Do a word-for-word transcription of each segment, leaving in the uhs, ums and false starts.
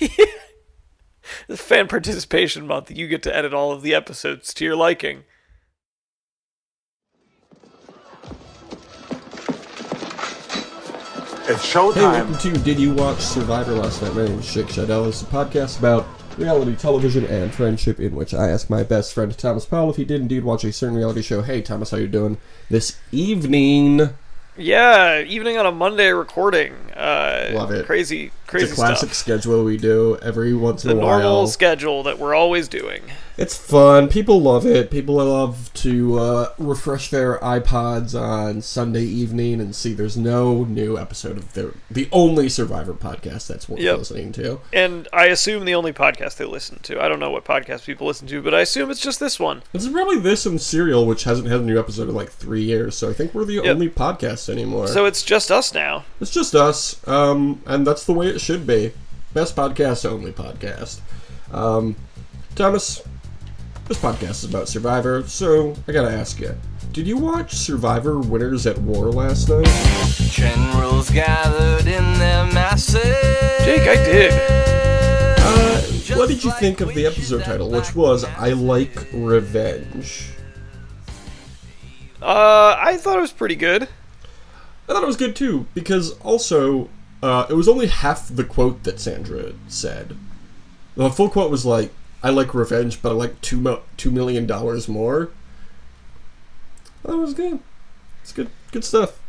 It's Fan Participation Month. You get to edit all of the episodes to your liking. It's showtime. Hey, welcome to Did You Watch Survivor Last Night? My name is Shik Shadell. This is a podcast about reality television and friendship, in which I ask my best friend Thomas Powell if he did indeed watch a certain reality show. Hey, Thomas, how you doing this evening? Yeah, evening on a Monday recording. Uh, Love it. Crazy, crazy stuff. It's a classic stuff. schedule we do every once in the a while. The normal schedule that we're always doing. It's fun. People love it. People love to uh, refresh their iPods on Sunday evening and see there's no new episode of the, the only Survivor podcast that's worth yep. listening to. And I assume the only podcast they listen to. I don't know what podcast people listen to, but I assume it's just this one. It's probably this and Serial, which hasn't had a new episode in like three years, so I think we're the yep. only podcast anymore. So it's just us now. It's just us, um, and that's the way it should be. Best podcast, only podcast. Um, Thomas, this podcast is about Survivor, so I gotta ask you, did you watch Survivor Winners at War last night? Generals gathered in their masses. Jake, I did. Uh, what did you think of the episode title, which was I Like Revenge? Uh, I thought it was pretty good. I thought it was good, too, because also, uh, it was only half the quote that Sandra said. The full quote was like, I like revenge, but I like two, mo two million dollars more. That was good. It's good good stuff.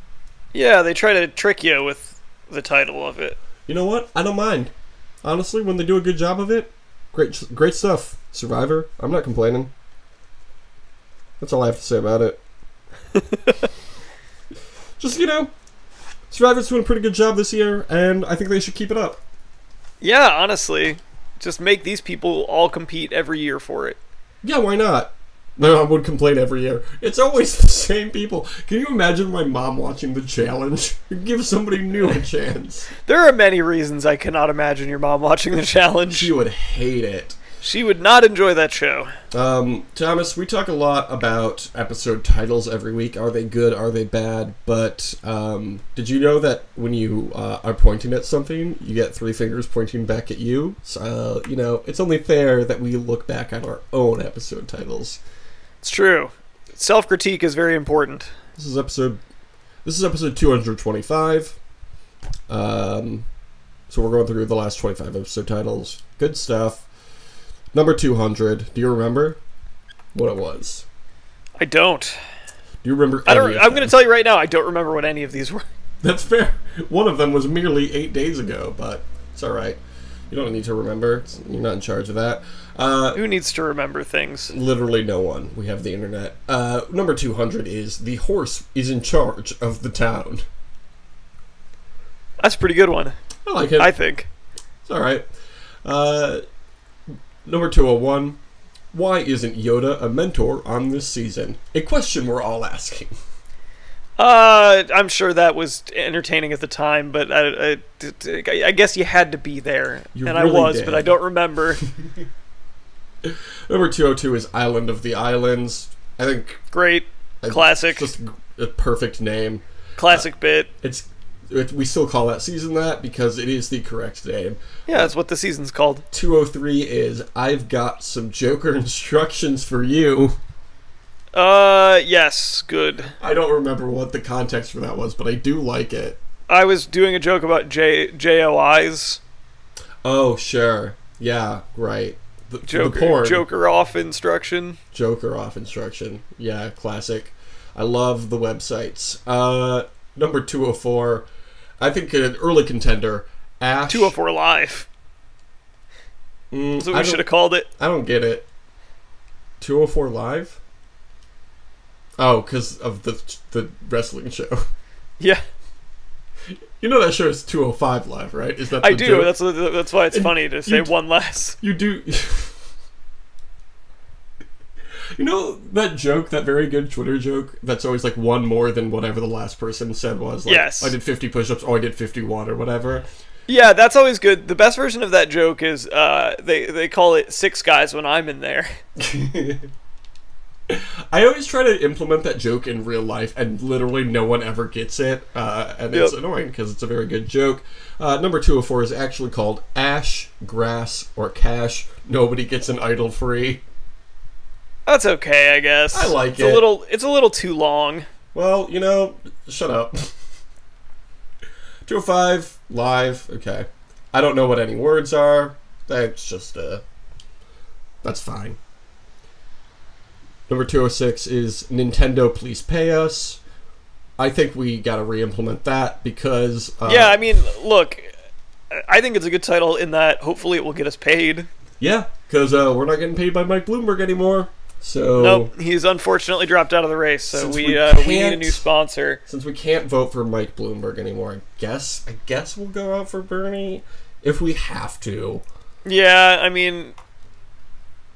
Yeah, they try to trick you with the title of it. You know what? I don't mind. Honestly, when they do a good job of it, great, great stuff. Survivor, I'm not complaining. That's all I have to say about it. Just, you know, Survivor's doing a pretty good job this year, and I think they should keep it up. Yeah, honestly. Just make these people all compete every year for it. Yeah, why not? No, I would complain every year. It's always the same people. Can you imagine my mom watching The Challenge? Give somebody new a chance. There are many reasons I cannot imagine your mom watching The Challenge. She would hate it. She would not enjoy that show. Um, Thomas, we talk a lot about episode titles every week. Are they good? Are they bad? But um, did you know that when you uh, are pointing at something, you get three fingers pointing back at you? So, uh, you know, it's only fair that we look back at our own episode titles. It's true. Self-critique is very important. This is episode. This is episode two hundred twenty-five. Um, so we're going through the last twenty-five episode titles. Good stuff. Number two hundred. Do you remember what it was? I don't. Do you remember any I don't, of I'm going to tell you right now, I don't remember what any of these were. That's fair. One of them was merely eight days ago, but it's all right. You don't need to remember. You're not in charge of that. Uh, Who needs to remember things? Literally no one. We have the internet. Uh, number two hundred is the horse is in charge of the town. That's a pretty good one. I like it. I think. It's all right. Uh... Number two oh one, why isn't Yoda a mentor on this season? A question we're all asking. Uh, I'm sure that was entertaining at the time, but I, I, I guess you had to be there. You and really I was, did. But I don't remember. Number two oh two is Island of the Islands. I think... Great. I, Classic. Just a perfect name. Classic uh, bit. It's it, We still call that season that because it is the correct name. Yeah, that's what the season's called. two oh three is, I've got some Joker instructions for you. Uh, yes, good. I don't remember what the context for that was, but I do like it. I was doing a joke about J J O Is. Oh, sure. Yeah, right. The, Joker, the porn. Joker off instruction. Joker off instruction. Yeah, classic. I love the websites. Uh, number two oh four, I think an early contender, Ash. two oh four Live. Mm, That's what we should have called it. I don't get it. two oh four Live? Oh, because of the the wrestling show. Yeah. You know that show is two oh five Live, right? Is that the I do. Joke? That's that's why it's and funny to say one less. You do. You know that joke, that very good Twitter joke that's always like one more than whatever the last person said was? Like, yes. I did fifty push-ups, or I did fifty-one, or whatever. Yeah, that's always good. The best version of that joke is uh, they, they call it Six Guys When I'm in There. I always try to implement that joke in real life, and literally no one ever gets it, uh, and yep. it's annoying because it's a very good joke. Uh, number two oh four is actually called Ash, Grass, or Cash. Nobody gets an idol free. That's okay, I guess. I like it's it. A little, it's a little too long. Well, you know, shut up. two oh five, live, okay. I don't know what any words are. That's just, uh, that's fine. Number two oh six is Nintendo, please pay us. I think we gotta re-implement that because... Uh, yeah, I mean, look, I think it's a good title in that hopefully it will get us paid. Yeah, because uh, we're not getting paid by Mike Bloomberg anymore. So nope, he's unfortunately dropped out of the race, so we, we, uh, we need a new sponsor. Since we can't vote for Mike Bloomberg anymore, I guess, I guess we'll go out for Bernie if we have to. Yeah, I mean,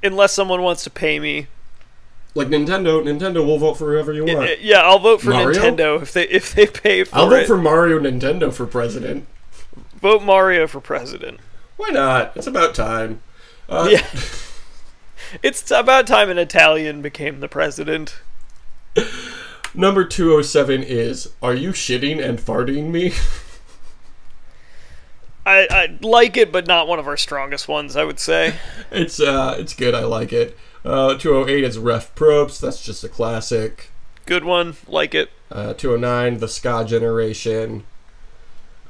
unless someone wants to pay me. Like Nintendo, Nintendo will vote for whoever you want. Yeah, I'll vote for Mario? Nintendo if they if they pay for it. I'll vote it. for Mario Nintendo for president. Vote Mario for president. Why not? It's about time. Uh, yeah. It's about time an Italian became the president. Number two oh seven is, Are You Shitting and Farting Me? I, I like it, but not one of our strongest ones, I would say. It's uh, it's good. I like it. Uh, two oh eight is Ref Probes. That's just a classic. Good one. Like it. Uh, two oh nine, The Ska Generation.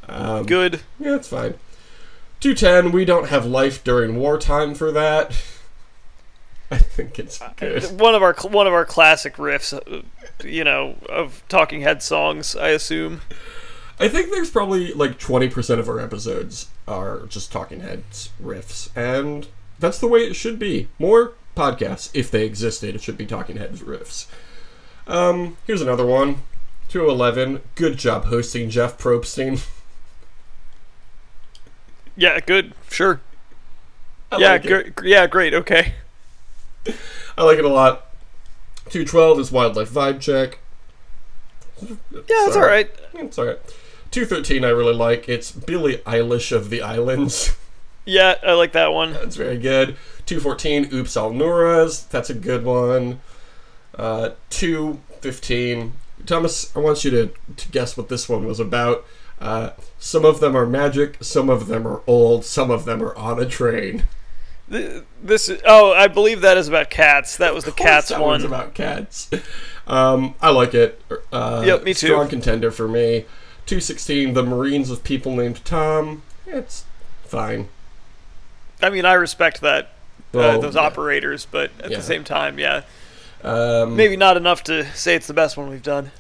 Um, Good. Yeah, it's fine. two ten, We Don't Have Life During Wartime for that. I think it's good. One of our one of our classic riffs, you know, of Talking Head songs, I assume. I think there's probably like twenty percent of our episodes are just Talking Heads riffs, and that's the way it should be. More podcasts, if they existed, it should be Talking Heads riffs. Um, here's another one. two eleven, Good Job Hosting, Jeff Probstein. Yeah, good. Sure. I yeah, like gr yeah, great. Okay. I like it a lot. two twelve is Wildlife Vibe Check. Yeah, it's alright. It's alright. two thirteen I really like. It's Billie Eilish of the Islands. Yeah, I like that one. That's very good. two fourteen, Oops All Noras. That's a good one. Uh, two fifteen, Thomas, I want you to, to guess what this one was about. Uh, some of them are magic, some of them are old, some of them are on a train. This is, oh, I believe that is about cats. That was the cats that one. That one's about cats. Um, I like it. Uh, yep, me too. Strong contender for me. two sixteen, The Marines of People Named Tom. It's fine. I mean, I respect that, well, uh, those yeah. operators, but at yeah. the same time, yeah. Um, Maybe not enough to say it's the best one we've done.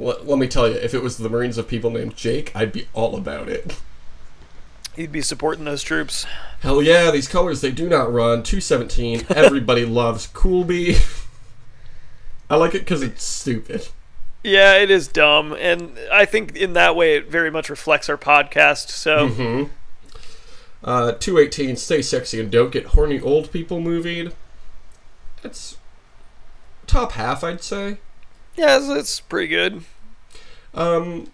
Let, let me tell you, if it was The Marines of People Named Jake, I'd be all about it. He'd be supporting those troops. Hell yeah, these colors, they do not run. two seventeen, Everybody Loves Coolby. I like it because it's stupid. Yeah, it is dumb, and I think in that way it very much reflects our podcast, so... Mm-hmm. Uh, two eighteen, Stay Sexy and Don't Get Horny Old People Movied. It's top half, I'd say. Yeah, it's, it's pretty good. Um...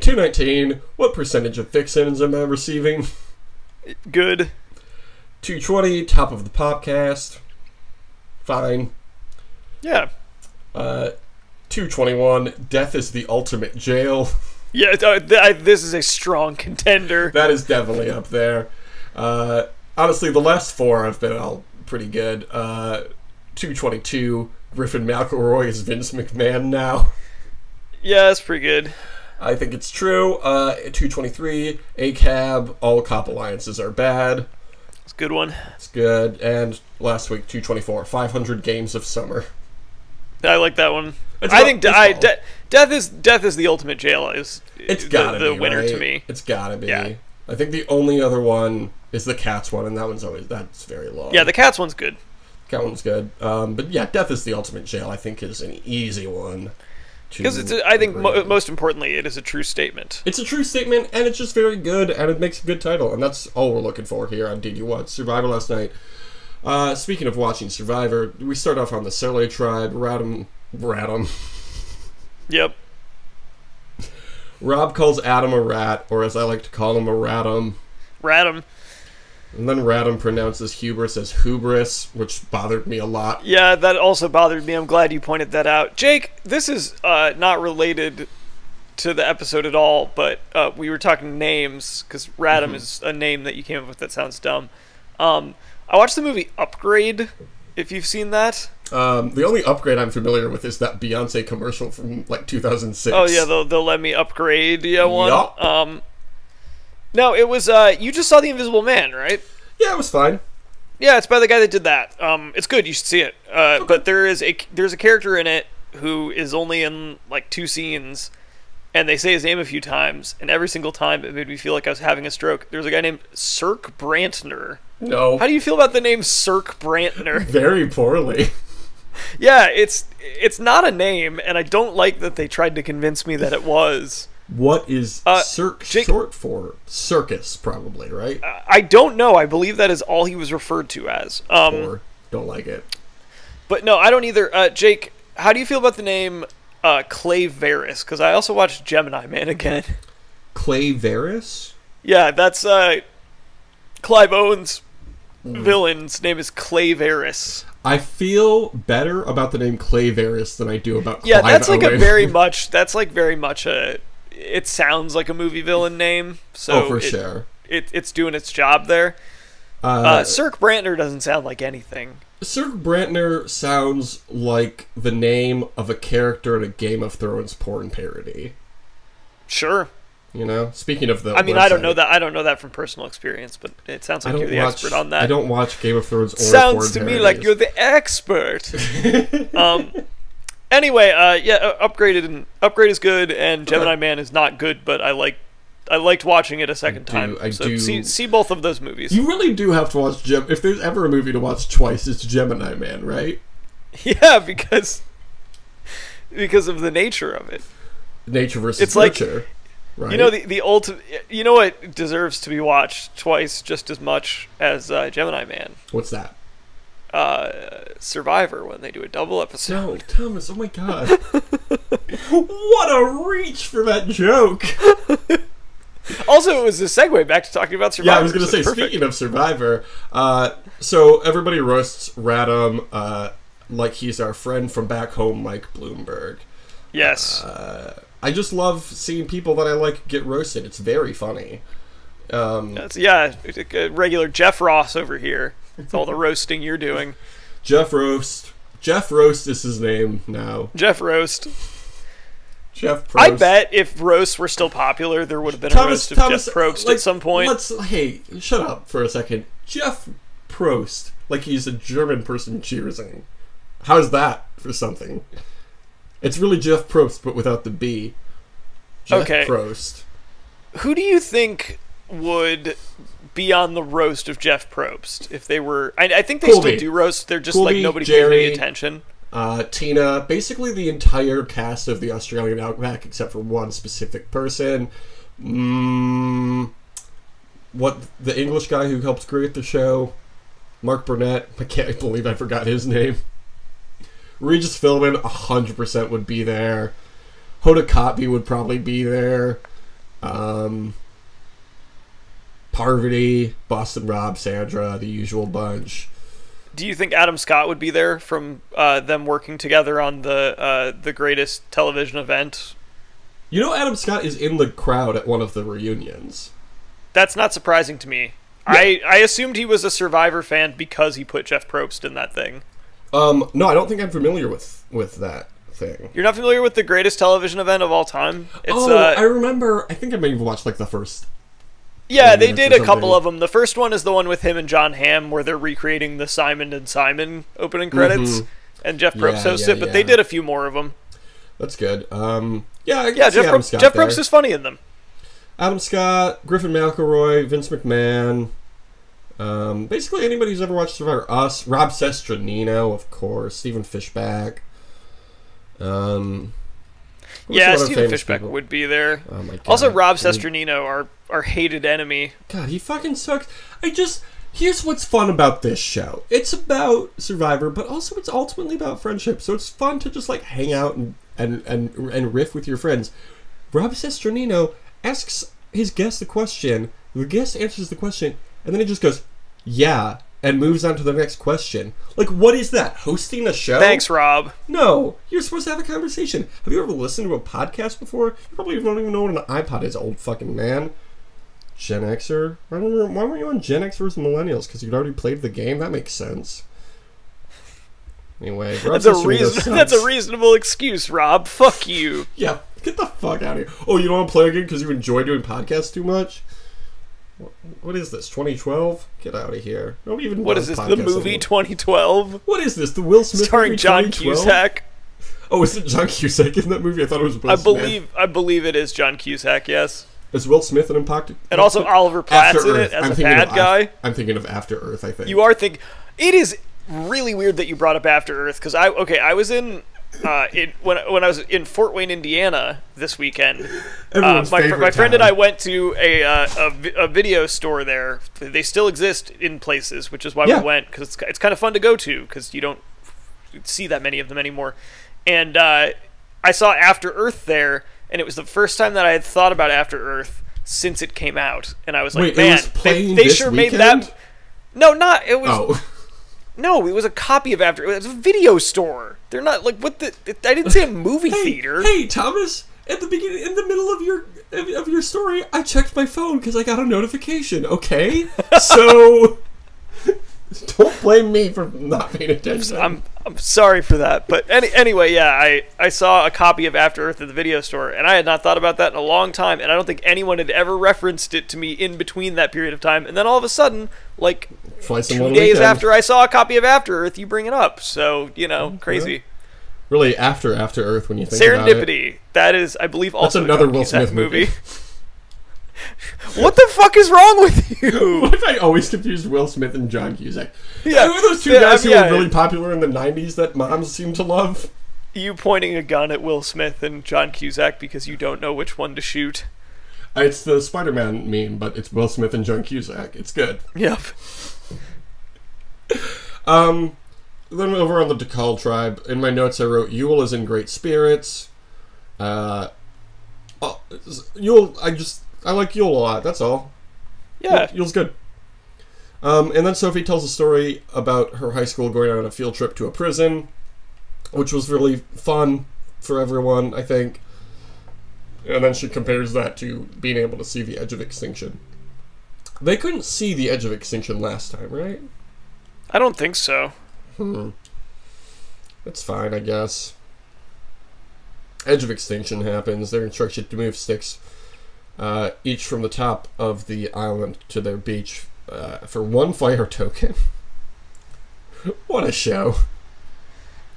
two nineteen, What Percentage of Fixins Am I Receiving? Good. two twenty, Top of the Podcast. Fine. Yeah. Uh, two twenty-one, Death is the Ultimate Jail. Yeah, uh, th I, this is a strong contender. That is definitely up there. Uh, honestly, the last four have been all pretty good. Uh, two twenty-two, Griffin McElroy is Vince McMahon now. Yeah, that's pretty good. I think it's true. Uh, two twenty-three, A C A B, All Cop Alliances Are Bad. It's a good one. It's good. And last week, two twenty-four, five hundred Games of Summer. I like that one. It's I think I, de death is death is the ultimate jail. Is it's gotta the, the be, winner right? to me? It's gotta be. Yeah. I think the only other one is the Cats one, and that one's always that's very long. Yeah, the Cats one's good. Cat one's good. Um, but yeah, Death is the Ultimate Jail, I think, is an easy one. Because it's, a, I think, mo most importantly, it is a true statement. It's a true statement, and it's just very good, and it makes a good title, and that's all we're looking for here on Did You Watch Survivor Last Night. Uh, speaking of watching Survivor, we start off on the Serle tribe. Radom, Radom. Yep. Rob calls Adam a rat, or as I like to call him, a Radom. Radom. And then Radom pronounces hubris as hubris, which bothered me a lot. Yeah, that also bothered me. I'm glad you pointed that out. Jake, this is uh, not related to the episode at all, but uh, we were talking names, because Radom mm-hmm. is a name that you came up with that sounds dumb. Um, I watched the movie Upgrade, if you've seen that. Um, the only upgrade I'm familiar with is that Beyonce commercial from, like, two thousand six. Oh, yeah, they'll, they'll let me upgrade, yeah, one. Yup. Um, no, it was, uh, you just saw The Invisible Man, right? Yeah, it was fine. Yeah, it's by the guy that did that. Um, it's good, you should see it. Uh, okay. But there is a, there's a character in it who is only in, like, two scenes, and they say his name a few times, and every single time it made me feel like I was having a stroke. There's a guy named Sirk Brantner. No. How do you feel about the name Sirk Brantner? Very poorly. Yeah, it's it's not a name, and I don't like that they tried to convince me that it was. What is uh, Cirque Jake, short for? Circus, probably, right? I don't know. I believe that is all he was referred to as. Um, or don't like it. But no, I don't either. Uh, Jake, how do you feel about the name uh, Clay Varus? Because I also watched Gemini Man again. Clay Varus? Yeah, that's uh, Clive Owen's mm. villain's name is Clay Varus. I feel better about the name Clay Varus than I do about Clive Owen. Yeah, that's like a very much, that's like very much a, it sounds like a movie villain name. So oh, for it, sure. It, it's doing its job there. Uh, uh, Sirk Brantner doesn't sound like anything. Sirk Brantner sounds like the name of a character in a Game of Thrones porn parody. Sure. You know, speaking of the, I mean, website. I don't know that. I don't know that from personal experience, but it sounds like you're the watch, expert on that. I don't watch Game of Thrones. Or sounds to parodies. me like you're the expert. um. Anyway, uh, yeah, upgraded and upgrade is good, and Gemini Man is not good, but I like, I liked watching it a second I time. Do, I so do. See, see both of those movies. You really do have to watch Gem. If there's ever a movie to watch twice, it's Gemini Man, right? Yeah, because because of the nature of it. Nature versus it's nurture. Like, right. You know the the ultimate. You know what deserves to be watched twice just as much as uh, Gemini Man. What's that? Uh, Survivor, when they do a double episode. No, Thomas. Oh my god! What a reach for that joke. Also, it was a segue back to talking about Survivor. Yeah, I was going to say. Perfect. Speaking of Survivor, uh, so everybody roasts Radom uh, like he's our friend from back home, Mike Bloomberg. Yes. Uh, I just love seeing people that I like get roasted. It's very funny. Um, That's, yeah, regular Jeff Ross over here. It's all the roasting you're doing. Jeff Roast. Jeff Roast is his name now. Jeff Roast. Jeff Prost. I bet if roasts were still popular, there would have been Thomas, a roast of Thomas, Jeff Prost like, at some point. Let's, hey, shut up for a second. Jeff Prost, like he's a German person cheersing. How's that for something? It's really Jeff Probst, but without the B. Jeff okay. Probst. Who do you think would be on the roast of Jeff Probst if they were... I, I think they Colby. still do roast. They're just Colby, like nobody Jerry, gave any attention. Uh, Tina. Basically the entire cast of the Australian Outback except for one specific person. Mm, what the English guy who helped create the show. Mark Burnett. I can't believe I forgot his name. Regis Philbin, one hundred percent would be there. Hoda Kotb would probably be there. Um, Parvati, Boston Rob, Sandra, the usual bunch. Do you think Adam Scott would be there from uh, them working together on the uh, the greatest television event? You know, Adam Scott is in the crowd at one of the reunions. That's not surprising to me. Yeah. I, I assumed he was a Survivor fan because he put Jeff Probst in that thing. Um, no, I don't think I'm familiar with, with that thing. You're not familiar with the greatest television event of all time? It's, oh, uh, I remember. I think I may have watched, like, the first... Yeah, they did a couple of them. The first one is the one with him and John Hamm, where they're recreating the Simon and Simon opening credits, mm-hmm. and Jeff Probst yeah, hosts yeah, it, but yeah. they did a few more of them. That's good. Um, yeah, I yeah, Jeff, Adam Pro Scott Jeff Probst is funny in them. Adam Scott, Griffin McElroy, Vince McMahon... Um, basically anybody who's ever watched Survivor. Us, Rob Sestranino, of course, Stephen Fishback. Um, yeah, Stephen Fishback people? would be there. Oh my God. Also, Rob Sestranino, our, our hated enemy. God, he fucking sucks. I just, here's what's fun about this show. It's about Survivor, but also it's ultimately about friendship. So it's fun to just, like, hang out and, and, and, and riff with your friends. Rob Sestranino asks his guest the question. The guest answers the question. And then he just goes, yeah, and moves on to the next question. Like, what is that? Hosting a show? Thanks, Rob. No, you're supposed to have a conversation. Have you ever listened to a podcast before? You probably don't even know what an iPod is, old fucking man. Gen Xer? Why weren't you on Gen X versus Millennials? Because you'd already played the game? That makes sense. Anyway, Rob's that's, a reason, that's a reasonable excuse, Rob. Fuck you. Yeah, get the fuck out of here. Oh, you don't want to play again because you enjoy doing podcasts too much? What is this, twenty twelve? Get out of here. Nobody even What is this, the movie anymore. twenty twelve? What is this, the Will Smith starring movie John Cusack? Oh, is it John Cusack in that movie? I thought it was Will I Smith. Believe, I believe it is John Cusack, yes. Is Will Smith an impact? And also Oliver Platt's in it as a bad guy. I'm thinking of After Earth, I think. You are thinking... It is... really weird that you brought up After Earth, because I okay I was in uh in, when when I was in Fort Wayne, Indiana this weekend. Uh, my, my friend and I went to a, uh, a a video store there. They still exist in places, which is why yeah. we went, because it's, it's kind of fun to go to because you don't see that many of them anymore. And uh, I saw After Earth there, and it was the first time that I had thought about After Earth since it came out. And I was like, Wait, man, was they, they sure weekend? made that. No, not it was. Oh. No, it was a copy of After. It was a video store. They're not like what the. I didn't say a movie hey, theater. Hey, Thomas! At the beginning, in the middle of your of your story, I checked my phone because I got a notification. Okay, so don't blame me for not paying attention. I'm I'm sorry for that. But any anyway, yeah, I I saw a copy of After Earth at the video store, and I had not thought about that in a long time, and I don't think anyone had ever referenced it to me in between that period of time, and then all of a sudden. Like, Twice two days weekend. after I saw a copy of After Earth, you bring it up. So, you know, crazy. Yeah. Really, after After Earth, when you think about it. Serendipity. That is, I believe, also That's another Will Smith movie. movie. What the fuck is wrong with you? What if I always confused Will Smith and John Cusack? Yeah. Who are those two yeah, guys I mean, who yeah. were really popular in the nineties that moms seem to love? You pointing a gun at Will Smith and John Cusack because you don't know which one to shoot. It's the Spider-Man meme, but it's Will Smith and John Cusack. It's good. Yep. Um, then over on the Tikal tribe, in my notes I wrote, Yule is in great spirits. Uh, oh, Yule, I just, I like Yule a lot, that's all. Yeah. Yule's good. Um, and then Sophie tells a story about her high school going on a field trip to a prison, which was really fun for everyone, I think. And then she compares that to being able to see the Edge of Extinction. They couldn't see the Edge of Extinction last time, right? I don't think so. Hmm. It's fine, I guess. Edge of Extinction happens. They're instructed to move sticks, uh, each from the top of the island to their beach, uh, for one fire token. What a show.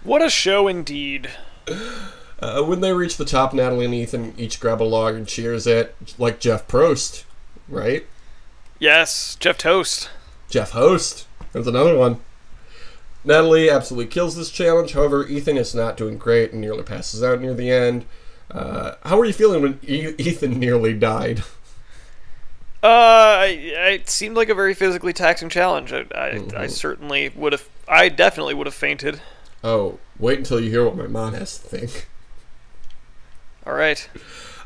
What a show indeed. Uh, when they reach the top, Natalie and Ethan each grab a log and cheers it, like Jeff Prost, right? Yes, Jeff Toast. Jeff Host. There's another one. Natalie absolutely kills this challenge. However, Ethan is not doing great and nearly passes out near the end. Uh, how were you feeling when e Ethan nearly died? Uh, it seemed like a very physically taxing challenge. I, I, mm-hmm. I certainly would have. I definitely would have fainted. Oh, wait until you hear what my mom has to think. All right.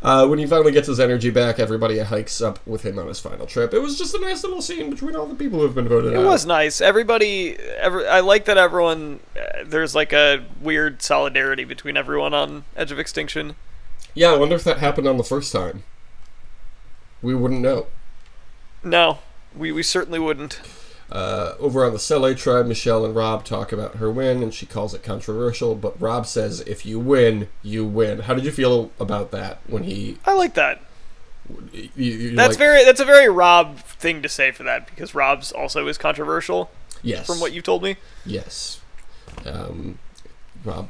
Uh, when he finally gets his energy back, everybody hikes up with him on his final trip. It was just a nice little scene between all the people who have been voted out. It was nice. Everybody, every, I like that everyone, uh, there's like a weird solidarity between everyone on Edge of Extinction. Yeah, I wonder if that happened on the first time. We wouldn't know. No, we, we certainly wouldn't. Uh, over on the Sele tribe, Michelle and Rob talk about her win, and she calls it controversial, but Rob says, if you win, you win. How did you feel about that when he... I like that. You, you that's like... very. That's a very Rob thing to say for that, because Rob's also is controversial, yes. from what you've told me. Yes. Um, Rob,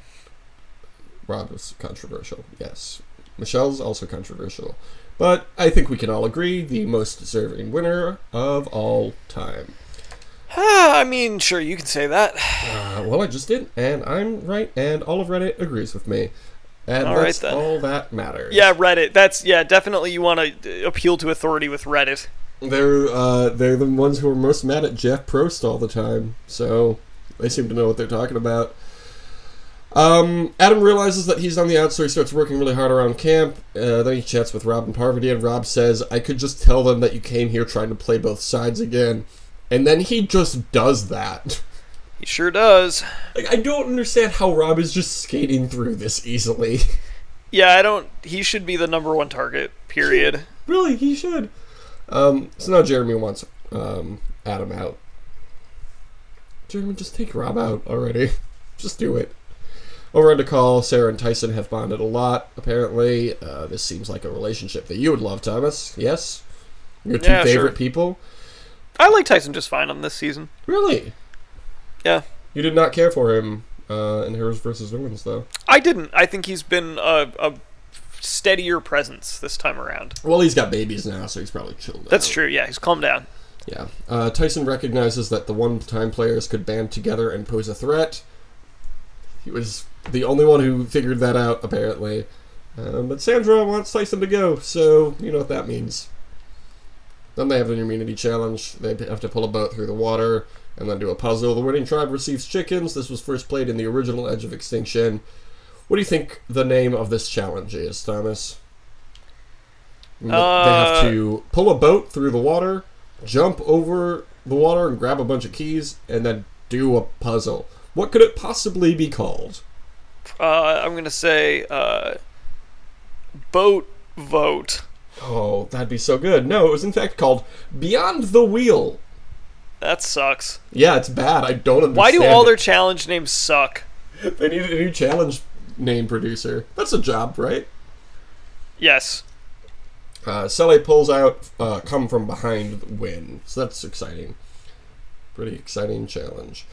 Rob is controversial, yes. Michelle's also controversial. But I think we can all agree, the most deserving winner of all time. Ah, I mean, sure, you can say that. Uh, well, I just did, and I'm right, and all of Reddit agrees with me. And all that's right, all that matters. Yeah, Reddit. That's, yeah, definitely you want to appeal to authority with Reddit. They're, uh, they're the ones who are most mad at Jeff Prost all the time, so they seem to know what they're talking about. Um, Adam realizes that he's on the out, so he starts working really hard around camp. Uh, then he chats with Rob and Parvati, and Rob says, I could just tell them that you came here trying to play both sides again. And then he just does that. He sure does. Like, I don't understand how Rob is just skating through this easily. Yeah, I don't... He should be the number one target, period. He, really, he should. Um, so now Jeremy wants um, Adam out. Jeremy, just take Rob out already. Just do it. Over on the call, Sarah and Tyson have bonded a lot, apparently. Uh, this seems like a relationship that you would love, Thomas. Yes? Your two yeah, favorite sure. people? I like Tyson just fine on this season. Really? Yeah. You did not care for him uh, in Heroes versus. Villains, though. I didn't. I think he's been a, a steadier presence this time around. Well, he's got babies now, so he's probably chilled That's out. True, yeah. He's calmed down. Yeah. Uh, Tyson recognizes that the one-time players could band together and pose a threat. He was the only one who figured that out, apparently. Um, but Sandra wants Tyson to go, so you know what that means. Then they have an immunity challenge. They have to pull a boat through the water and then do a puzzle. The winning tribe receives chickens. This was first played in the original Edge of Extinction. What do you think the name of this challenge is, Thomas? Uh, they have to pull a boat through the water, jump over the water and grab a bunch of keys, and then do a puzzle. What could it possibly be called? Uh, I'm going to say uh, boat vote. Oh, that'd be so good. No, it was in fact called Beyond the Wheel. That sucks. Yeah, it's bad. I don't understand. Why do all it. their challenge names suck? They needed a new challenge name producer. That's a job, right? Yes. Uh, Sally pulls out uh, Come From Behind win. So that's exciting. Pretty exciting challenge.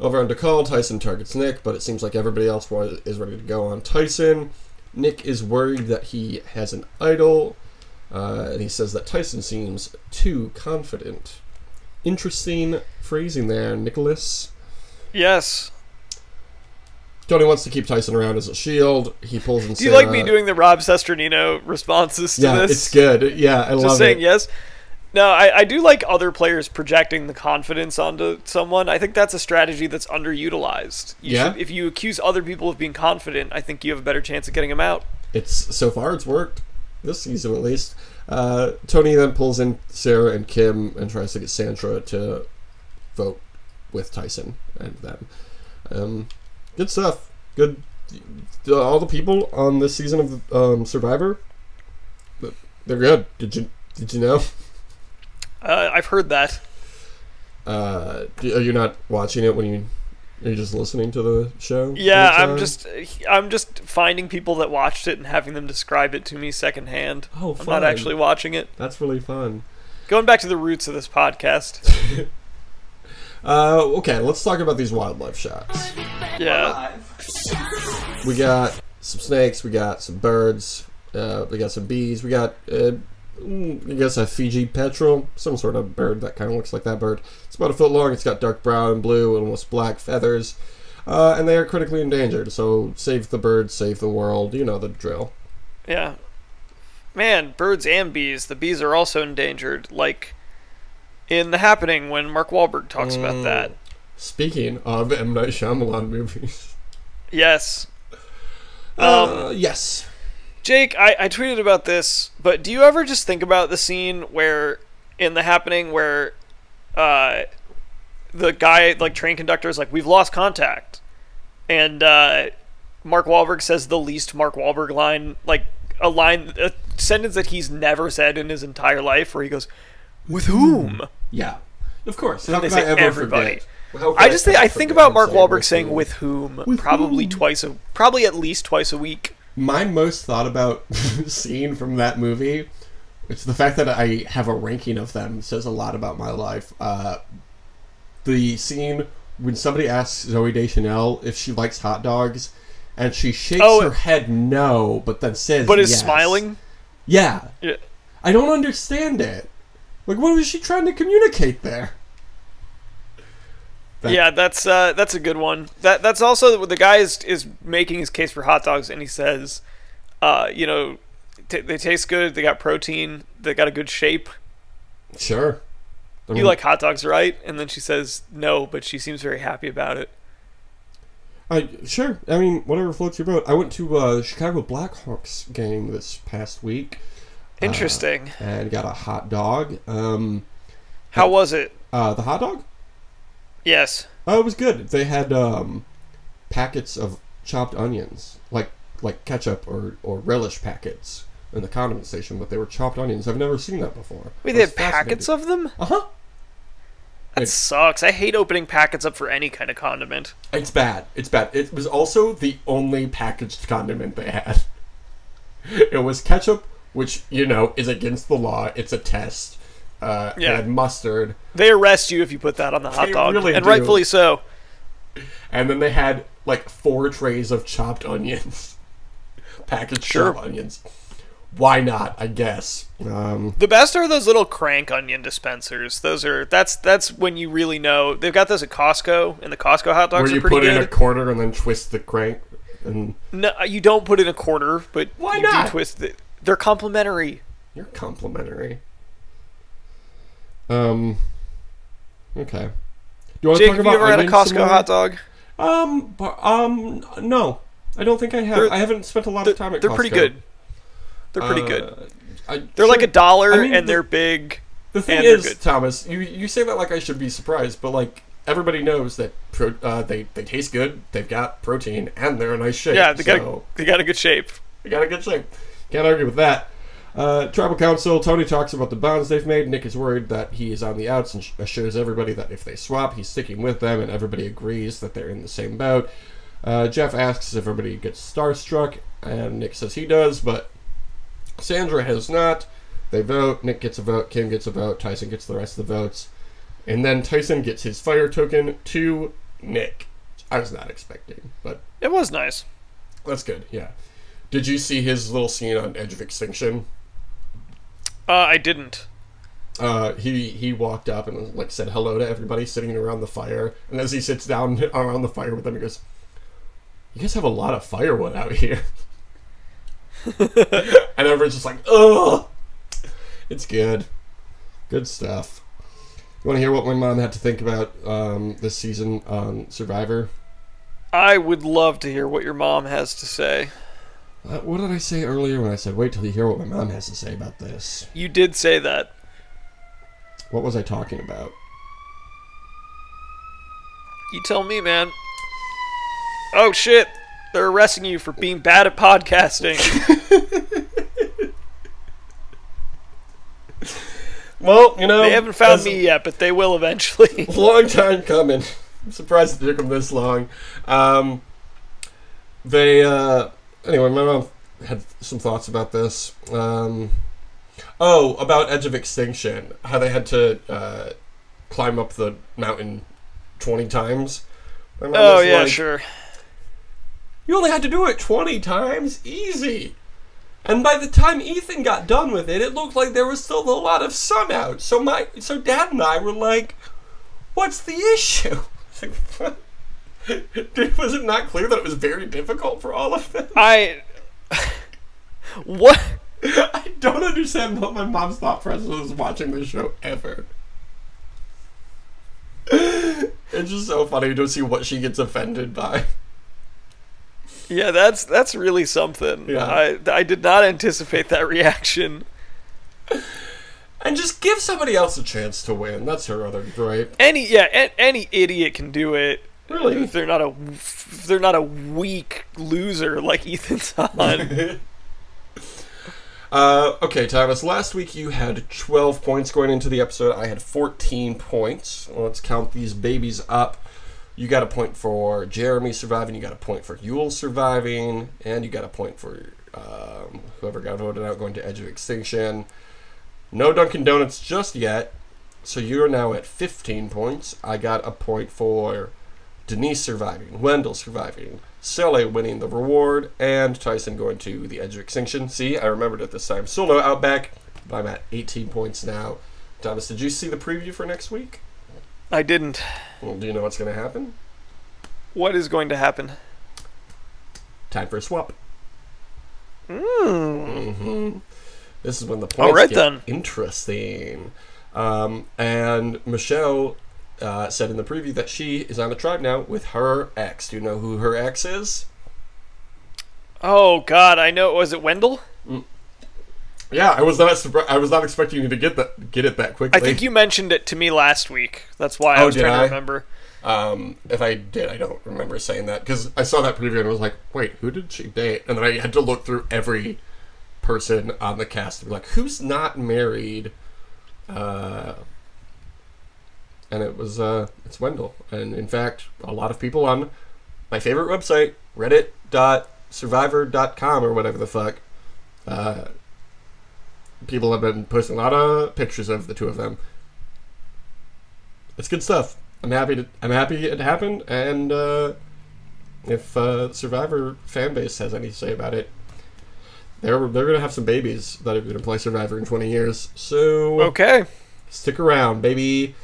Over on DeCall, Tyson targets Nick, but it seems like everybody else is ready to go on Tyson. Nick is worried that he has an idol. Uh, and he says that Tyson seems too confident. Interesting phrasing there, Nicholas. Yes. Tony wants to keep Tyson around as a shield. He pulls in Sarah. Do you like me doing the Rob Sesternino responses to yeah, this? Yeah, it's good. Yeah, I Just love it. Just saying yes. No, I, I do like other players projecting the confidence onto someone. I think that's a strategy that's underutilized. You yeah. should, if you accuse other people of being confident, I think you have a better chance of getting them out. It's so far, it's worked. This season, at least. Uh, Tony then pulls in Sarah and Kim and tries to get Sandra to vote with Tyson and them. Um, good stuff. Good. Uh, all the people on this season of um, Survivor, they're good. Did you Did you know? Uh, I've heard that. Uh, are you not watching it when you? Are you just listening to the show? Yeah, I'm just I'm just finding people that watched it and having them describe it to me secondhand. Oh, fun. I'm not actually watching it. That's really fun. Going back to the roots of this podcast. uh, okay, let's talk about these wildlife shots. Yeah. We got some snakes, we got some birds, uh, we got some bees, we got, uh, I guess, a Fiji petrel, some sort of bird that kind of looks like that bird. It's about a foot long. It's got dark brown and blue and almost black feathers, uh, and they are critically endangered. So save the birds, save the world. You know the drill. Yeah, man, birds and bees. The bees are also endangered, like in The Happening when Mark Wahlberg talks mm, about that. Speaking of M. Night Shyamalan movies, yes, uh, um, yes. Jake, I, I tweeted about this, but do you ever just think about the scene where, in The Happening, where uh, the guy, like, train conductor is like, we've lost contact. And uh, Mark Wahlberg says the least Mark Wahlberg line, like, a line, a sentence that he's never said in his entire life, where he goes, with whom? Yeah. Of course. How could I ever everybody. forget? I just think, I think about Mark Wahlberg saying with whom probably twice a, probably at least twice a week. My most thought about scene from that movie, it's the fact that I have a ranking of them, says a lot about my life. Uh, the scene when somebody asks Zooey Deschanel if she likes hot dogs, and she shakes oh, her head no, but then says But is yes. smiling? Yeah. yeah. I don't understand it. Like, what was she trying to communicate there? That. Yeah, that's uh, that's a good one. That that's also the guy is is making his case for hot dogs, and he says, uh, you know, t they taste good. They got protein. They got a good shape. Sure. I mean, you like hot dogs, right? And then she says no, but she seems very happy about it. I sure. I mean, whatever floats your boat. I went to a Chicago Blackhawks game this past week. Interesting. Uh, and got a hot dog. Um, How was it? Uh, the hot dog? Yes. Oh, it was good. They had um, packets of chopped onions, like like ketchup or, or relish packets in the condiment station, but they were chopped onions. I've never seen that before. Wait, they had packets of them? Uh-huh. That it sucks. I hate opening packets up for any kind of condiment. It's bad. It's bad. It was also the only packaged condiment they had. It was ketchup, which, you know, is against the law. It's a test. Uh, yeah. And mustard. They arrest you if you put that on the hot they dog. Really and do. Rightfully so. And then they had, like, four trays of chopped onions. Packaged sure. chopped onions. Why not, I guess. Um, the best are those little crank onion dispensers. Those are that's that's when you really know. They've got those at Costco, and the Costco hot dogs are pretty good. Where you put in a quarter and then twist the crank. And no, you don't put in a quarter, but why you not? do twist it. They're complimentary. You're complimentary. Um, okay. Do you want Jake, to talk about have you ever had a Costco somewhere? hot dog? Um, um, no. I don't think I have. They're, I haven't spent a lot of time at they're Costco. They're pretty good. They're pretty good. Uh, I, they're sure. like a dollar, I mean, and the, they're big. The thing and is, good. Thomas, you, you say that like I should be surprised, but like everybody knows that pro, uh, they they taste good. They've got protein, and they're a nice shape. Yeah, they so. got a, they got a good shape. They got a good shape. Can't argue with that. Uh, Tribal Council. Tony talks about the bonds they've made. Nick is worried that he is on the outs and assures everybody that if they swap, he's sticking with them, and everybody agrees that they're in the same boat. Uh, Jeff asks if everybody gets starstruck, and Nick says he does, but Sandra has not. They vote. Nick gets a vote. Kim gets a vote. Tyson gets the rest of the votes. And then Tyson gets his fire token to Nick. I was not expecting, but it was nice. That's good, yeah. Did you see his little scene on Edge of Extinction? Uh, I didn't. Uh, he, he walked up and like said hello to everybody sitting around the fire. And as he sits down around the fire with them, he goes, "You guys have a lot of firewood out here." And everyone's just like, "Ugh!" It's good. Good stuff. You want to hear what my mom had to think about um, this season on Survivor? I would love to hear what your mom has to say. Uh, what did I say earlier when I said, wait till you hear what my mom has to say about this? You did say that. What was I talking about? You tell me, man. Oh, shit. They're arresting you for being bad at podcasting. Well, you know, they haven't found me yet, but they will eventually. Long time coming. I'm surprised it took them this long. Um, they, uh, anyway, my mom had some thoughts about this. Um, oh, about Edge of Extinction, how they had to uh, climb up the mountain twenty times. My mom oh was yeah, like, sure. You only had to do it twenty times? Easy. And by the time Ethan got done with it, it looked like there was still a lot of sun out. So my, so Dad and I were like, what's the issue? Dude, was it not clear that it was very difficult for all of them? I... What? I don't understand what my mom's thought process was watching this show ever. It's just so funny to see what she gets offended by. Yeah, that's that's really something. Yeah. I I did not anticipate that reaction. And just give somebody else a chance to win. That's her other gripe. Any yeah, any idiot can do it. Really, if they're not a if they're not a weak loser like Ethan's on. uh, okay, Thomas. Last week you had twelve points going into the episode. I had fourteen points. Well, let's count these babies up. You got a point for Jeremy surviving, you got a point for Yule surviving, and you got a point for um, whoever got voted out going to Edge of Extinction. No Dunkin' Donuts just yet, so you're now at fifteen points. I got a point for Denise surviving, Wendell surviving, Sele winning the reward, and Tyson going to the Edge of Extinction. See, I remembered it this time. Still no Outback, but I'm at eighteen points now. Thomas, did you see the preview for next week? I didn't. Well, do you know what's going to happen? What is going to happen? Time for a swap. Mm. Mm-hmm. This is when the points All right, get then. interesting. Um, and Michelle uh, said in the preview that she is on a tribe now with her ex. Do you know who her ex is? Oh, God, I know. Was it Wendell? Mm. Yeah, I was not surprised. I was not expecting you to get that get it that quickly. I think you mentioned it to me last week. That's why I oh, was trying I? to remember. Um, if I did, I don't remember saying that because I saw that preview and was like, "Wait, who did she date?" And then I had to look through every person on the cast and be like, "Who's not married?" Uh, and it was uh, it's Wendell. And in fact, a lot of people on my favorite website, reddit dot survivor dot com or whatever the fuck. Uh, people have been posting a lot of pictures of the two of them. It's good stuff. I'm happy to, I'm happy it happened, and uh, if uh, Survivor fan base has anything to say about it, they're they're gonna have some babies that are gonna play Survivor in twenty years. So okay, stick around, baby.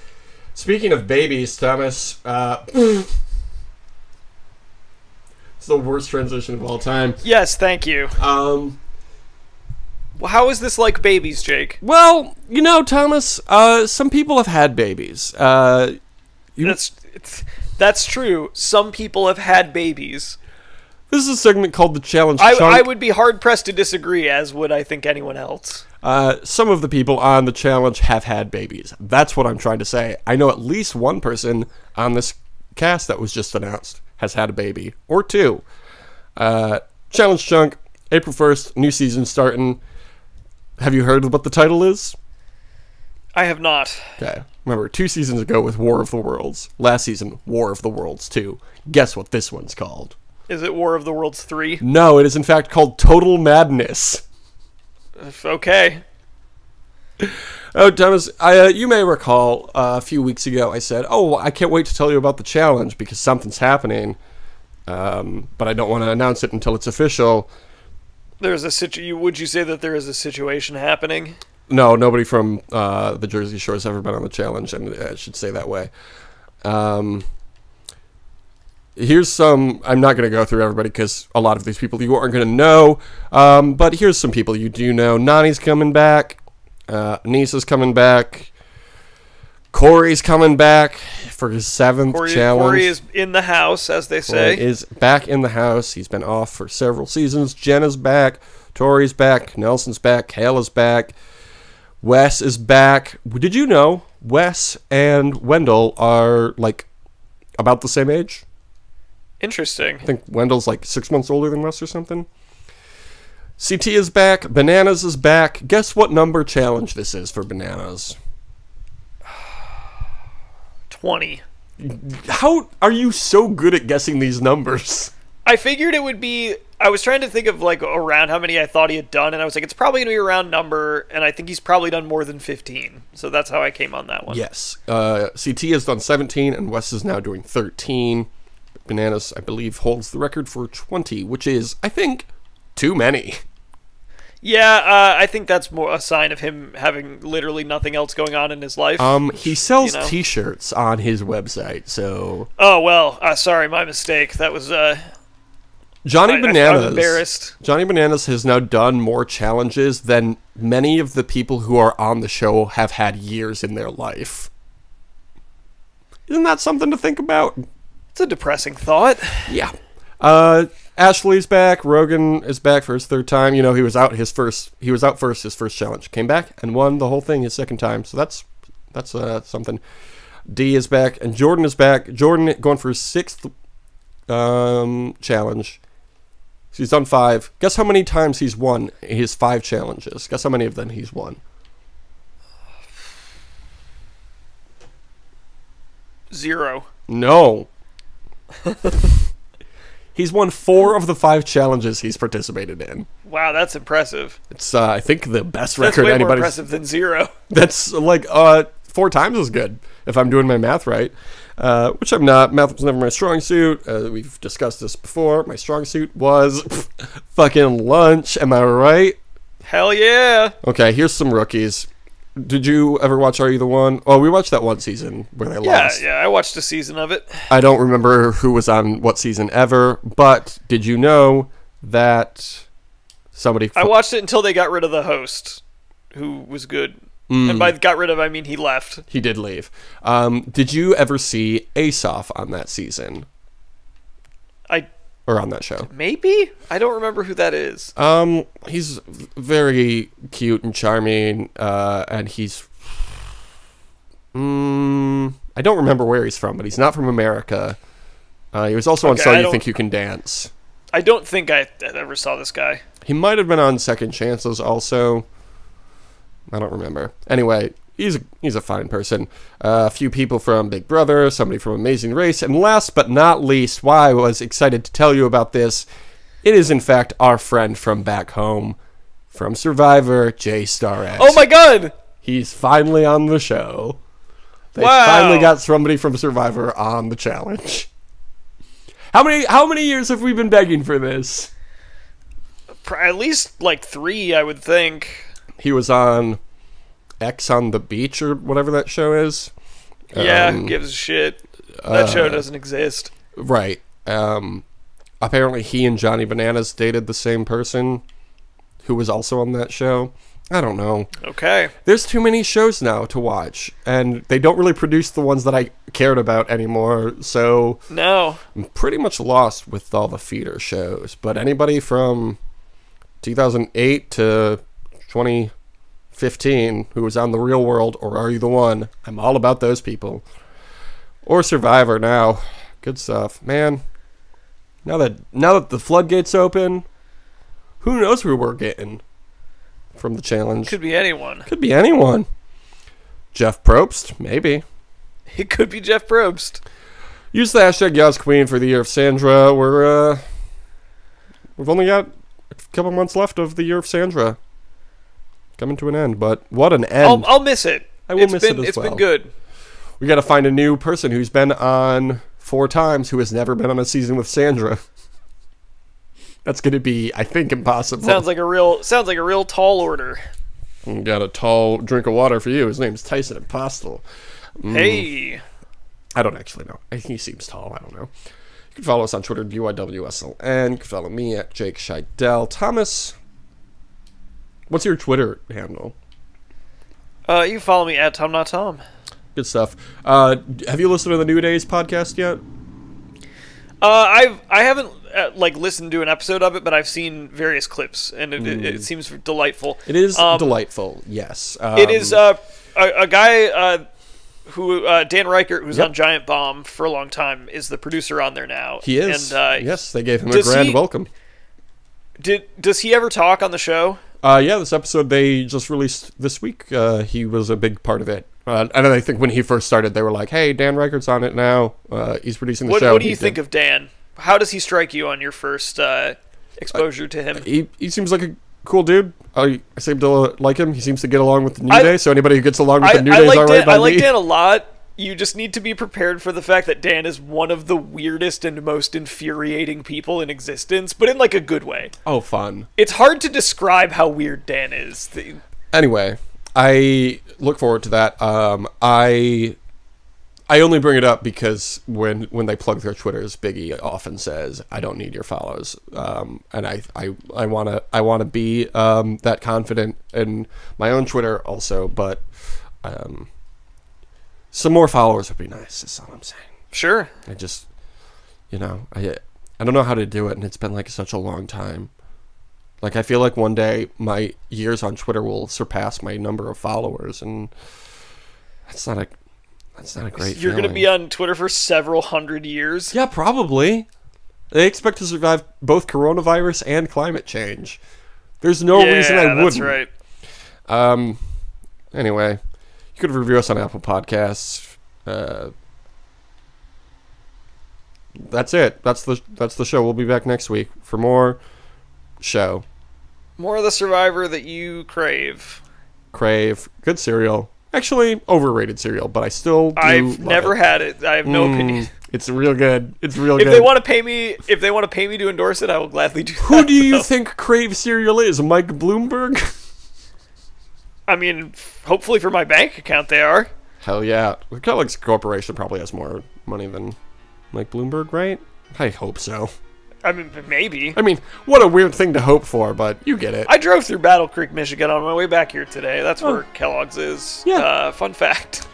Speaking of babies, Thomas, uh, it's the worst transition of all time. Yes, thank you. Um. How is this like babies, Jake? Well, you know, Thomas, uh, some people have had babies. Uh, you... That's it's, that's true. Some people have had babies. This is a segment called The Challenge. I, I would be hard-pressed to disagree, as would I think anyone else. Uh, some of the people on The Challenge have had babies. That's what I'm trying to say. I know at least one person on this cast that was just announced has had a baby, or two. Uh, Challenge Chunk, April first, new season starting. Have you heard what the title is? I have not. Okay. Remember, two seasons ago with War of the Worlds. Last season, War of the Worlds two. Guess what this one's called? Is it War of the Worlds three? No, it is in fact called Total Madness. Okay. Oh, Thomas, I, uh, you may recall uh, a few weeks ago I said, oh, I can't wait to tell you about the challenge because something's happening, um, but I don't want to announce it until it's official. There's a situ. Would you say that there is a situation happening? No, nobody from uh, the Jersey Shore has ever been on the challenge, and I should say that way. Um, here's some. I'm not going to go through everybody because a lot of these people you aren't going to know. Um, but here's some people you do know. Nani's coming back. Uh, Nisa's coming back. Corey's coming back for his seventh Corey, challenge. Corey is in the house, as they say. Corey is back in the house. He's been off for several seasons. Jenna's back. Tori's back. Nelson's back. Hale is back. Wes is back. Did you know Wes and Wendell are, like, about the same age? Interesting. I think Wendell's, like, six months older than Wes or something. C T is back. Bananas is back. Guess what number challenge this is for Bananas? twenty. How are you so good at guessing these numbers? I figured it would be... I was trying to think of like around how many I thought he had done, and I was like, it's probably going to be a round number, and I think he's probably done more than fifteen. So that's how I came on that one. Yes. Uh, C T has done seventeen, and Wes is now doing thirteen. Bananas, I believe, holds the record for twenty, which is, I think, too many. Yeah, uh, I think that's more a sign of him having literally nothing else going on in his life. Um, which, he sells you know. T-shirts on his website, so... Oh, well, uh, sorry, my mistake. That was, uh... Johnny I, Bananas... I'm embarrassed. Johnny Bananas has now done more challenges than many of the people who are on the show have had years in their life. Isn't that something to think about? It's a depressing thought. Yeah. Uh... Ashley's back. Rogan is back for his third time. You know, he was out his first. He was out first his first challenge. Came back and won the whole thing his second time. So that's that's uh, something. D is back and Jordan is back. Jordan going for his sixth um, challenge. So he's done five. Guess how many times he's won his five challenges? Guess how many of them he's won? Zero. No. He's won four of the five challenges he's participated in. Wow, that's impressive. It's, uh, I think, the best record anybody's... That's way more impressive than zero. That's, like, uh, four times as good, if I'm doing my math right. Uh, which I'm not. Math was never my strong suit. Uh, we've discussed this before. My strong suit was fucking lunch. Am I right? Hell yeah. Okay, here's some rookies. Did you ever watch Are You the One? Oh, we watched that one season where they yeah, lost. Yeah, yeah, I watched a season of it. I don't remember who was on what season ever, but did you know that somebody... I watched it until they got rid of the host, who was good. Mm. And by got rid of, I mean he left. He did leave. Um, did you ever see Aesop on that season? I or on that show. Maybe? I don't remember who that is. Um, he's very cute and charming, uh, and he's... Mm, I don't remember where he's from, but he's not from America. Uh, he was also okay, on So I You Think You Can Dance. I don't think I ever saw this guy. He might have been on Second Chances also. I don't remember. Anyway, he's a, he's a fine person. Uh, a few people from Big Brother, somebody from Amazing Race, and last but not least, why I was excited to tell you about this, it is in fact our friend from back home, from Survivor, Jay Starrett. Oh my god! He's finally on the show. They wow. finally got somebody from Survivor on The Challenge. How many how many years have we been begging for this? At least like three, I would think. He was on X on the Beach or whatever that show is. Yeah, um, who gives a shit? That uh, show doesn't exist. Right. Um, apparently he and Johnny Bananas dated the same person who was also on that show. I don't know. Okay. There's too many shows now to watch, and they don't really produce the ones that I cared about anymore, so... No. I'm pretty much lost with all the feeder shows, but anybody from two thousand eight to twenty fifteen who was on The Real World or Are You the One, I'm all about those people. Or Survivor now. Good stuff. Man, now that, now that the floodgates open, who knows who we're getting from The Challenge. Could be anyone. Could be anyone. Jeff Probst, maybe. It could be Jeff Probst. Use the hashtag YasQueen for the year of Sandra. We're, uh... We've only got a couple months left of the year of Sandra. Coming to an end, but what an end. I'll, I'll miss it. I will it's miss been, it as it's well. It's been good. We got to find a new person who's been on four times who has never been on a season with Sandra. That's going to be, I think, impossible. Sounds like a real sounds like a real tall order. We got a tall drink of water for you. His name's Tyson Apostol. Mm. Hey. I don't actually know. He seems tall. I don't know. You can follow us on Twitter, D Y W S L N. You can follow me at Jake Scheidel. Thomas, what's your Twitter handle? Uh, you can follow me at TomNotTom. Good stuff. Uh, have you listened to the New Days podcast yet? Uh, I've, I haven't uh, like listened to an episode of it, but I've seen various clips, and it, mm. it, it seems delightful. It is um, delightful, yes. Um, it is uh, a, a guy uh, who, uh, Dan Reichert, who's yep. on Giant Bomb for a long time, is the producer on there now. He is, and, uh, yes, they gave him a grand he, welcome. Did Does he ever talk on the show? Uh, yeah, this episode they just released this week, uh, he was a big part of it. Uh, and I think when he first started, they were like, hey, Dan Reichert's on it now. Uh, he's producing the what, show. What do you think did. of Dan? How does he strike you on your first uh, exposure uh, to him? He, he seems like a cool dude. I seem to like him. He seems to get along with the New I, Day, so anybody who gets along with I, the New I Day like is all right Dan, by I like me. Dan a lot. You just need to be prepared for the fact that Dan is one of the weirdest and most infuriating people in existence, but in like a good way. Oh, fun. It's hard to describe how weird Dan is. Anyway... I look forward to that. Um, I I only bring it up because when when they plug their Twitters, Biggie often says, "I don't need your follows," um, and I I I want to I want to be um, that confident in my own Twitter also, but um, some more followers would be nice. Is all I'm saying. Sure. I just you know I I don't know how to do it, and it's been like such a long time. Like, I feel like one day my years on Twitter will surpass my number of followers, and that's not a that's not a great You're going to be on Twitter for several hundred years? Yeah, probably. They expect to survive both coronavirus and climate change. There's no yeah, reason I wouldn't. that's right. Um, anyway, you could review us on Apple Podcasts. Uh, that's it. That's the, that's the show. We'll be back next week for more show. More of the Survivor that you crave. Crave. Good cereal. Actually, overrated cereal, but I still do I've never it. had it. I have no mm, opinion. It's real good. It's real if good. If they want to pay me, if they want to pay me to endorse it, I will gladly do Who that. Who do you though. think Crave cereal is? Mike Bloomberg? I mean, hopefully for my bank account they are. Hell yeah. The Kellogg's Corporation probably has more money than Mike Bloomberg, right? I hope so. I mean, maybe. I mean, what a weird thing to hope for, but you get it. I drove through Battle Creek, Michigan on my way back here today. That's oh. where Kellogg's is. Yeah. Uh, fun fact.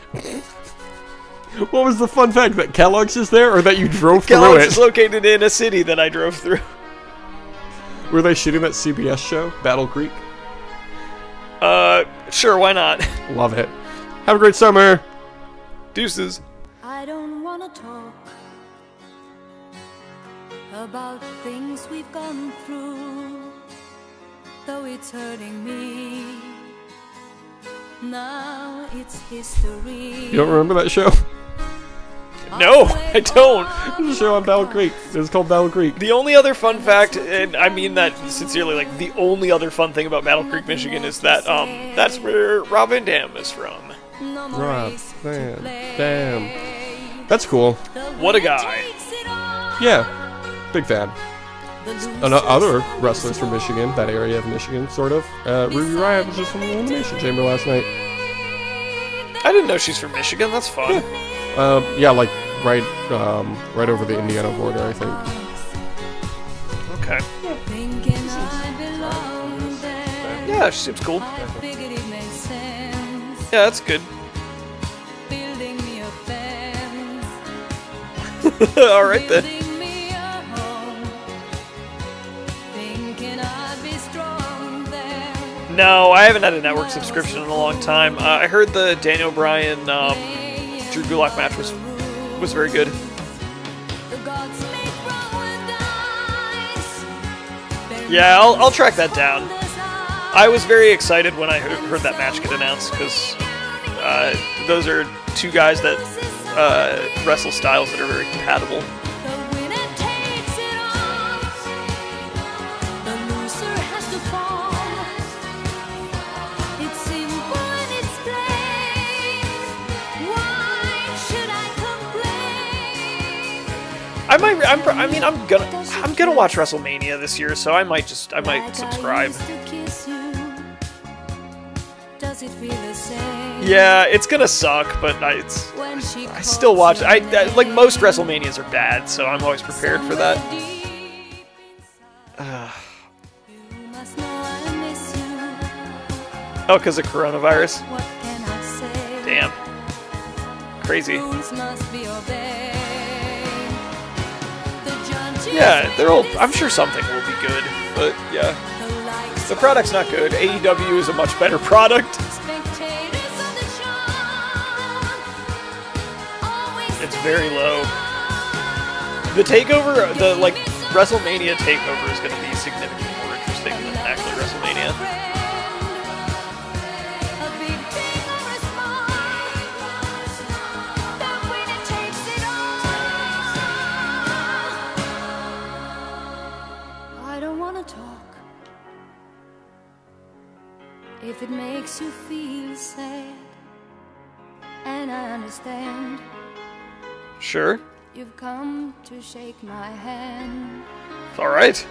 What was the fun fact? That Kellogg's is there, or that you drove through it? Kellogg's is located in a city that I drove through. Were they shooting that C B S show, Battle Creek? Uh, sure, why not? Love it. Have a great summer. Deuces. I don't want to talk about things we've gone through, though it's hurting me. Now it's history. You don't remember that show? No, I don't. There's a show on Battle Creek. It's called Battle Creek. The only other fun fact, and I mean that sincerely, like the only other fun thing about Battle Creek, Michigan, is that um, that's where Rob Van Dam is from. Rob Van Dam. That's cool. What a guy. Yeah, big fan. Another wrestlers from Michigan, that area of Michigan, sort of. Uh, Ruby Riott was just from the Elimination Chamber last night. I didn't know she's from Michigan. That's fun. Yeah. Um, yeah, like right, um, right over the Indiana border, I think. Okay. Yeah, yeah, she seems cool. Yeah, that's good. All right then. No, I haven't had a network subscription in a long time. Uh, I heard the Daniel Bryan. Um, Drew Gulak match was was very good. Yeah, I'll, I'll track that down. I was very excited when I heard that match get announced because uh, those are two guys that uh, wrestle styles that are very compatible. I might. I'm, I mean, I'm gonna. I'm gonna watch WrestleMania this year, so I might just. I might subscribe. Yeah, it's gonna suck, but I. It's, I still watch. I, I like most WrestleManias are bad, so I'm always prepared for that. Uh. Oh, because of coronavirus. Damn. Crazy. Yeah, they're all. I'm sure something will be good, but yeah, the product's not good. A E W is a much better product. It's very low. The takeover, the like WrestleMania takeover, is going to be significantly more interesting than actually WrestleMania. If it makes you feel sad, and I understand. Sure. You've come to shake my hand. All right.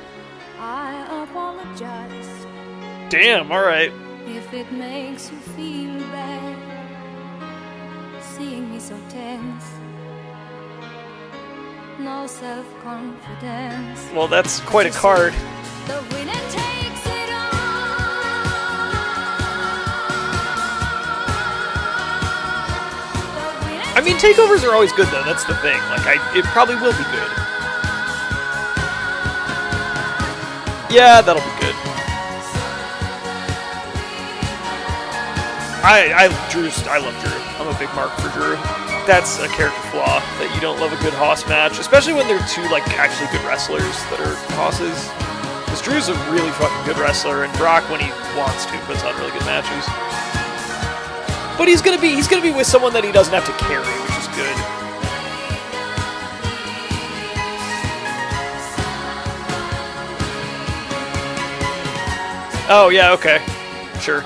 I apologize. Damn, all right. If it makes you feel bad, seeing me so tense, no self-confidence. Well, that's quite a card. The winner takes. I mean, takeovers are always good, though. That's the thing. Like, I, it probably will be good. Yeah, that'll be good. I, I, Drew's, I love Drew. I'm a big mark for Drew. That's a character flaw, that you don't love a good hoss match, especially when they're two, like, actually good wrestlers that are hosses. Because Drew's a really fucking good wrestler, and Brock, when he wants to, puts on really good matches. But he's gonna be he's gonna be with someone that he doesn't have to carry, which is good. Oh yeah, okay. Sure.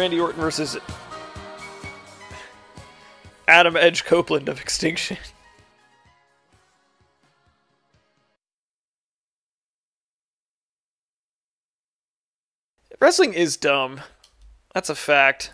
Randy Orton versus Adam Edge Copeland of Extinction. Wrestling is dumb. That's a fact.